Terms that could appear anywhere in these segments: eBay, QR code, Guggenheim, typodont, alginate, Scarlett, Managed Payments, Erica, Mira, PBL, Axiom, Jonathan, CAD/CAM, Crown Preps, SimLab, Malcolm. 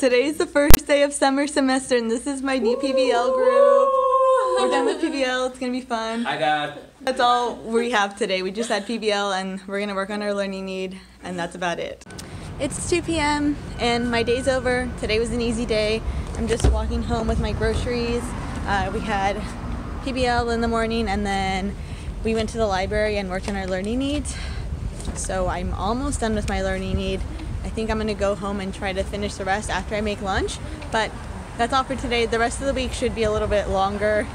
Today's the first day of summer semester, and this is my new PBL group. We're done with PBL. It's going to be fun. Hi, Dad. That's all we have today. We just had PBL, and we're going to work on our learning need, and that's about it. It's 2 p.m., and my day's over. Today was an easy day. I'm just walking home with my groceries. We had PBL in the morning, and then we went to the library and worked on our learning needs. So I'm almost done with my learning need. I think I'm going to go home and try to finish the rest after I make lunch. But that's all for today. The rest of the week should be a little bit longer.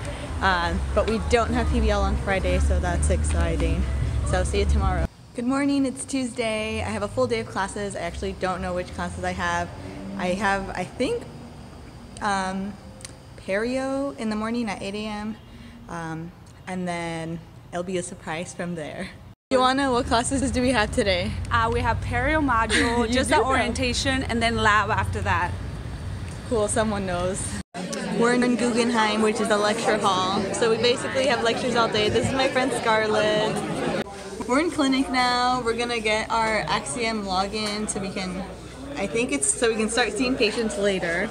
But we don't have PBL on Friday, so that's exciting. So see you tomorrow. Good morning. It's Tuesday. I have a full day of classes. I actually don't know which classes I have. I think perio in the morning at 8 a.m. And then it'll be a surprise from there. Joanna, what classes do we have today? We have perio module, just the orientation, and then lab after that. Cool, someone knows. We're in Guggenheim, which is a lecture hall. So we basically have lectures all day. This is my friend Scarlett. We're in clinic now. We're gonna get our Axiom login so we can, I think it's so we can start seeing patients later.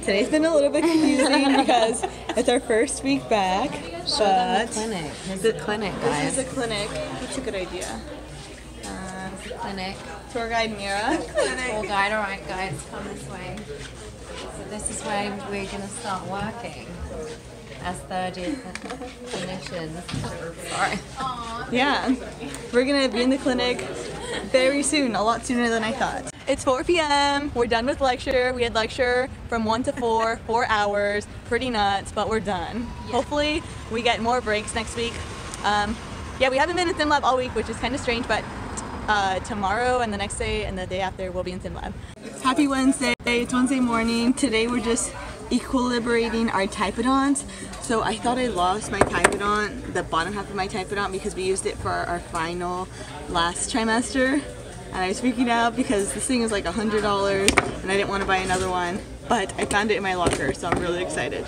Today's been a little bit confusing because it's our first week back. But here's the clinic, guys. This is a clinic. That's a good idea. Clinic. Tour guide Mira. Tour guide. All right, guys, come this way. So this is where we're going to start working as third year clinicians. Sorry. Yeah, we're going to be in the clinic very soon, a lot sooner than I thought. It's 4 p.m. We're done with lecture. We had lecture from 1 to 4, 4 hours, pretty nuts, but we're done. Yeah. Hopefully we get more breaks next week. Yeah, we haven't been in SimLab all week, which is kind of strange, but tomorrow and the next day and the day after we'll be in SimLab. Happy Wednesday. It's Wednesday morning. Today we're just equilibrating our typodonts. So I thought I lost my typodont, the bottom half of my typodont, because we used it for our final last trimester. And I was freaking out because this thing is like $100 and I didn't want to buy another one. But I found it in my locker, so I'm really excited.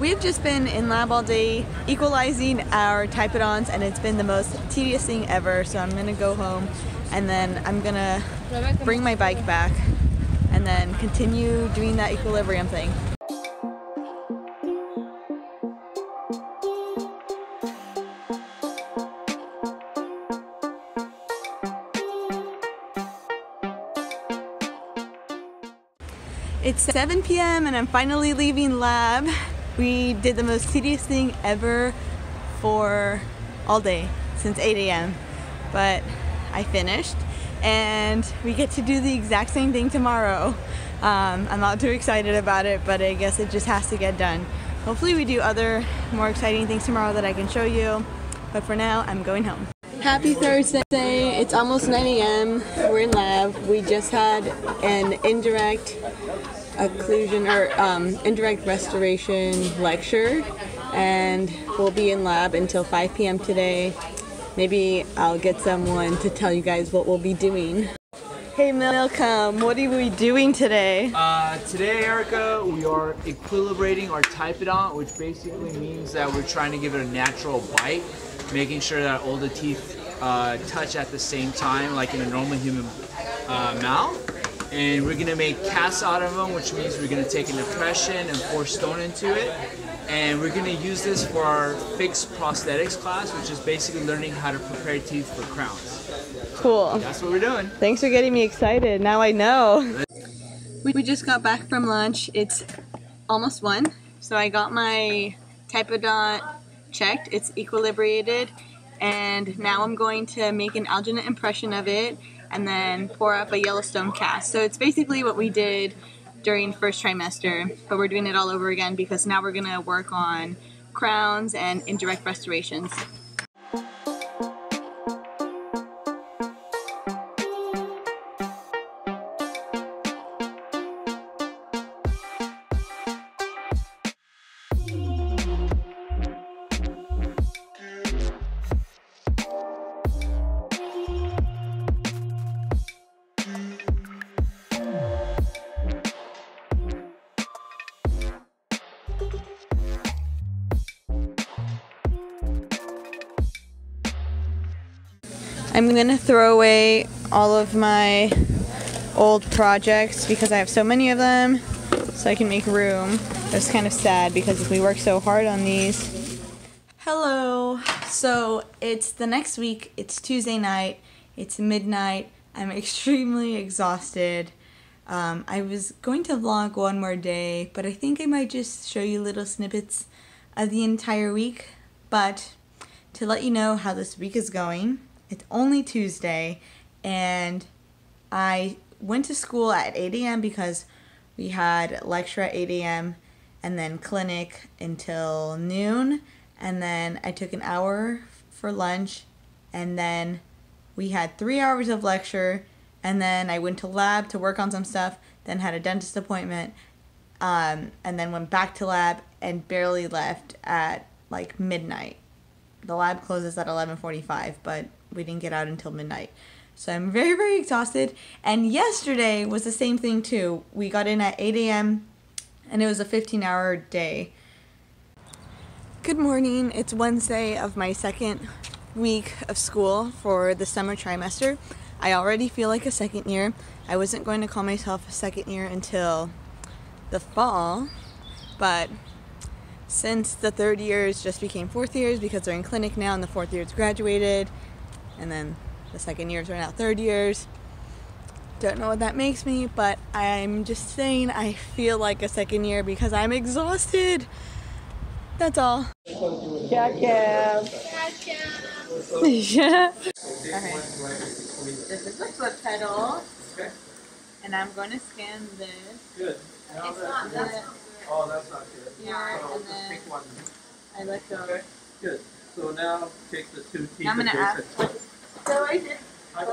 We've just been in lab all day equalizing our typodonts, and it's been the most tedious thing ever, so I'm going to go home and then I'm going to bring my bike back and then continue doing that equilibrium thing. It's 7 p.m. and I'm finally leaving lab. We did the most tedious thing ever for all day, since 8 a.m. But I finished, and we get to do the exact same thing tomorrow. I'm not too excited about it, but I guess it just has to get done. Hopefully we do other more exciting things tomorrow that I can show you, but for now, I'm going home. Happy Thursday. It's almost 9 a.m. We're in lab. We just had an indirect occlusion or indirect restoration lecture, and we'll be in lab until 5 p.m. today. Maybe I'll get someone to tell you guys what we'll be doing. Hey Malcolm, what are we doing today? Today, Erica, we are equilibrating our typodont, which basically means that we're trying to give it a natural bite, making sure that all the teeth touch at the same time, like in a normal human mouth. And we're gonna make casts out of them, which means we're gonna take an impression and pour stone into it. And we're gonna use this for our fixed prosthetics class, which is basically learning how to prepare teeth for crowns. Cool. That's what we're doing. Thanks for getting me excited. Now I know. We just got back from lunch. It's almost 1. So I got my typodont checked. It's equilibrated. And now I'm going to make an alginate impression of it and then pour up a Yellowstone cast. So it's basically what we did during first trimester, but we're doing it all over again because now we're gonna work on crowns and indirect restorations. I'm going to throw away all of my old projects because I have so many of them, so I can make room. It's kind of sad because we work so hard on these. Hello. So it's the next week. It's Tuesday night. It's midnight. I'm extremely exhausted. I was going to vlog one more day, but I think I might just show you little snippets of the entire week. But to let you know how this week is going, it's only Tuesday, and I went to school at 8 a.m. because we had lecture at 8 a.m. and then clinic until noon, and then I took an hour for lunch, and then we had 3 hours of lecture, and then I went to lab to work on some stuff, then had a dentist appointment, and then went back to lab and barely left at like midnight. The lab closes at 11:45, but we didn't get out until midnight. So I'm very, very exhausted. And yesterday was the same thing too. We got in at 8 a.m. and it was a 15-hour day. Good morning. It's Wednesday of my second week of school for the summer trimester. I already feel like a second year. I wasn't going to call myself a second year until the fall, but since the third years just became fourth years because they're in clinic now and the fourth years graduated, and then the second years are now third years. Don't know what that makes me, but I'm just saying I feel like a second year because I'm exhausted. That's all. CAD/CAM. CAD/CAM. Yeah. Alright. This is the foot pedal. Okay. And I'm going to scan this. Good. And it's not good. Oh, that's not good. Yeah, so and then take one. I let go. Okay. Good. So now take the two teeth. I'm going to ask. So I did.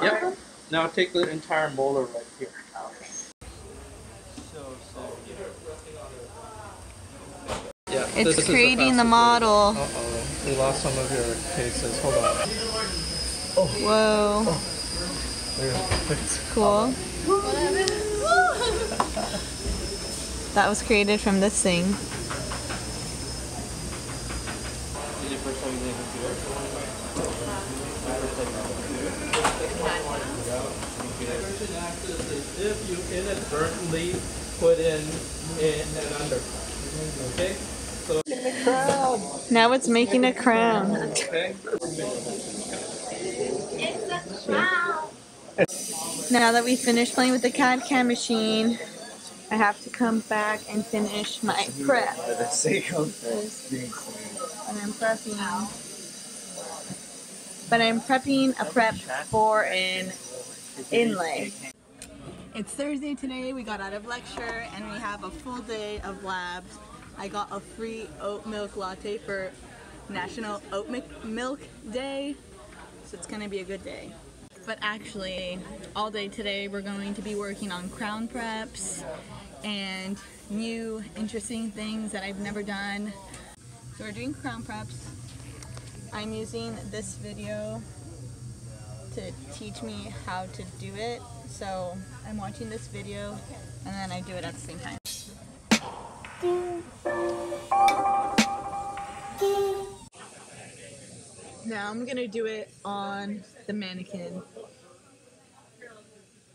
Yep. Now take the entire molar right here. Okay. So yeah. It's so creating the model. Uh oh. We lost some of your cases. Hold on. Oh. Whoa. Oh. It's cool. That was created from this thing. If you inadvertently put in an undercut. Okay? So now it's making a crown. Okay. It's a crown. Now that we finished playing with the CAD/CAM machine, I have to come back and finish my prep. For the sake of being clean. And I'm prepping. But I'm prepping a prep for an inlay. It's Thursday today. We got out of lecture and we have a full day of labs. I got a free oat milk latte for National Oat Milk Day, so it's gonna be a good day. But actually, all day today we're going to be working on crown preps and new interesting things that I've never done. So we're doing crown preps. I'm using this video to teach me how to do it. So I'm watching this video and then I do it at the same time. Now I'm gonna do it on the mannequin.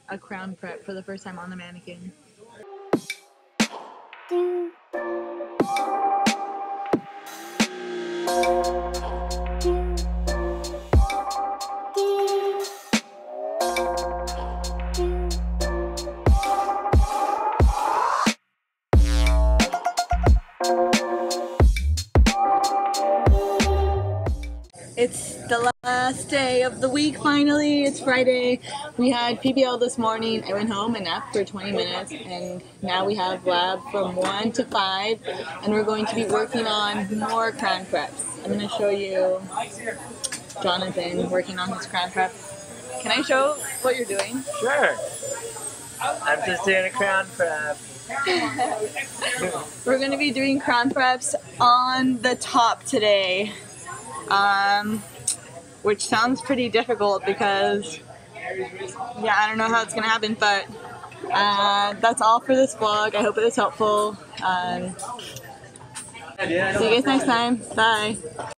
A crown prep for the first time on the mannequin. It's the last day of the week, finally. It's Friday. We had PBL this morning. I went home and napped for 20 minutes, and now we have lab from 1 to 5, and we're going to be working on more crown preps. I'm going to show you Jonathan working on his crown prep. Can I show what you're doing? Sure. I'm just doing a crown prep. We're going to be doing crown preps on the top today. Which sounds pretty difficult because, yeah, I don't know how it's gonna happen, but that's all for this vlog. I hope it was helpful. See you guys next time. Bye.